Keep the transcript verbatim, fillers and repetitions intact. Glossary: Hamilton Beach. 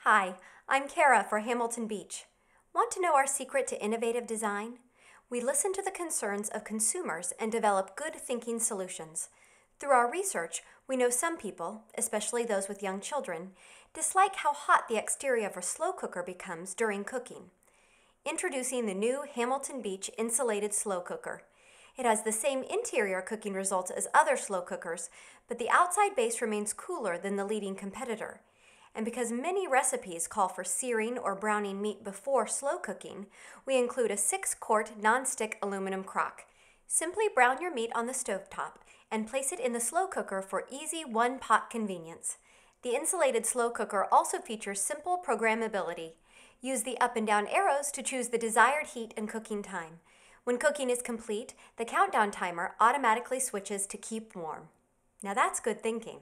Hi, I'm Kara for Hamilton Beach. Want to know our secret to innovative design? We listen to the concerns of consumers and develop good thinking solutions. Through our research, we know some people, especially those with young children, dislike how hot the exterior of a slow cooker becomes during cooking. Introducing the new Hamilton Beach Insulated Slow Cooker. It has the same interior cooking results as other slow cookers, but the outside base remains cooler than the leading competitor. And because many recipes call for searing or browning meat before slow cooking, we include a six-quart non-stick aluminum crock. Simply brown your meat on the stovetop and place it in the slow cooker for easy one-pot convenience. The insulated slow cooker also features simple programmability. Use the up and down arrows to choose the desired heat and cooking time. When cooking is complete, the countdown timer automatically switches to keep warm. Now that's good thinking.